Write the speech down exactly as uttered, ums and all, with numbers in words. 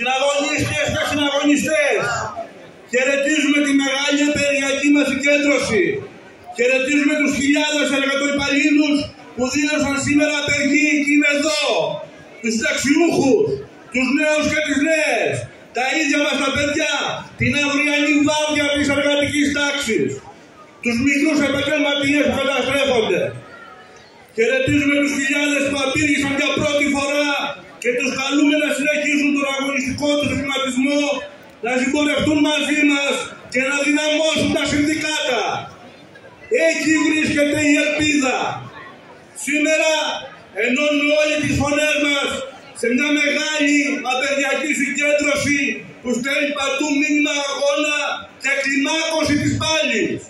Συναγωνίστες και συναγωνιστές, χαιρετίζουμε τη μεγάλη εταιρειακή μας συγκέντρωση. Χαιρετίζουμε τους χιλιάδες εργατοϊπαλλήλους που δήλωσαν σήμερα απεργία και είναι εδώ. Τους συνταξιούχους, τους νέους και τις νέες, τα ίδια μας τα παιδιά, την αυριανή βάρδια της εργατικής τάξης, τους μικρούς επαγγελματίες που καταστρέφονται. Χαιρετίζουμε τους χιλιάδες που απήργησαν για πρώτη φορά και τους καλούμε να συνεχίσουν τον αγωνιστικό τους σχηματισμό, να συμπορευτούν μαζί μας και να δυναμώσουν τα συνδικάτα. Εκεί βρίσκεται η ελπίδα. Σήμερα ενώνουμε όλοι τις φωνές μας σε μια μεγάλη απεργιακή συγκέντρωση που στέλνει παντού μήνυμα αγώνα και κλιμάκωση της πάλης.